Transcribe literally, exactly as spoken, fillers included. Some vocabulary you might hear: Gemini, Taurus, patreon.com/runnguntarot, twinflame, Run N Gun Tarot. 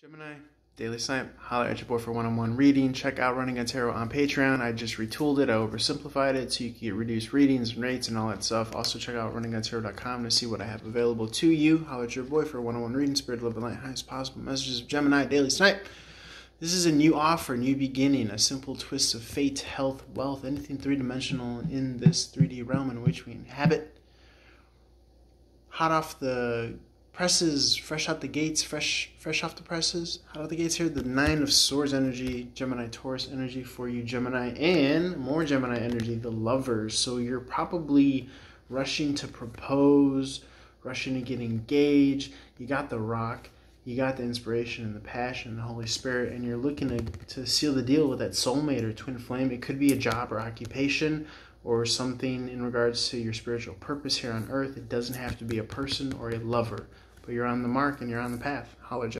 Gemini, Daily Snipe, holler at your boy for one-on-one reading. Check out Run N Gun Tarot on Patreon. I just retooled it. I oversimplified it so you can get reduced readings and rates and all that stuff. Also, check out run n gun tarot dot com to see what I have available to you. Holler at your boy for one-on-one reading. Spirit, love, and light, highest possible messages of Gemini, Daily Snipe. This is a new offer, new beginning, a simple twist of fate, health, wealth, anything three-dimensional in this three D realm in which we inhabit. Hot off the presses, fresh out the gates, fresh fresh off the presses. Out of the gates here, the Nine of Swords energy, Gemini, Taurus energy for you, Gemini, and more Gemini energy, the Lovers. So you're probably rushing to propose, rushing to get engaged. You got the rock, you got the inspiration and the passion and the Holy Spirit, and you're looking to, to seal the deal with that soulmate or twin flame. It could be a job or occupation, or something in regards to your spiritual purpose here on earth. It doesn't have to be a person or a lover. But you're on the mark and you're on the path. Holla, Jeff.